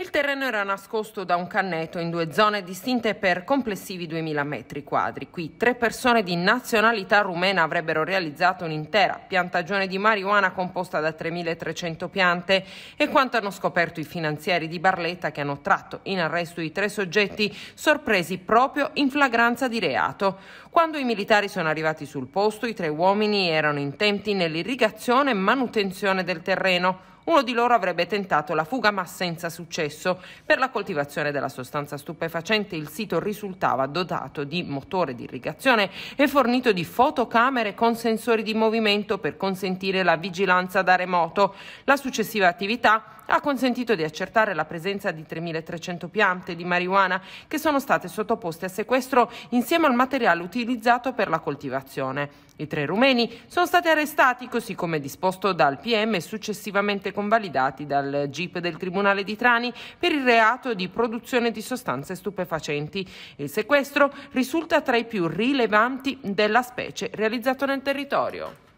Il terreno era nascosto da un canneto in due zone distinte per complessivi 2000 metri quadri. Qui 3 persone di nazionalità rumena avrebbero realizzato un'intera piantagione di marijuana composta da 3300 piante. E quanto hanno scoperto i finanzieri di Barletta, che hanno tratto in arresto i 3 soggetti sorpresi proprio in flagranza di reato. Quando i militari sono arrivati sul posto, i 3 uomini erano intenti nell'irrigazione e manutenzione del terreno. Uno di loro avrebbe tentato la fuga ma senza successo. Per la coltivazione della sostanza stupefacente il sito risultava dotato di motore di irrigazione e fornito di fotocamere con sensori di movimento per consentire la vigilanza da remoto. La successiva attività ha consentito di accertare la presenza di 3300 piante di marijuana che sono state sottoposte a sequestro insieme al materiale utilizzato per la coltivazione. I 3 rumeni sono stati arrestati, così come disposto dal PM, e successivamente convalidati dal GIP del Tribunale di Trani per il reato di produzione di sostanze stupefacenti. Il sequestro risulta tra i più rilevanti della specie realizzato nel territorio.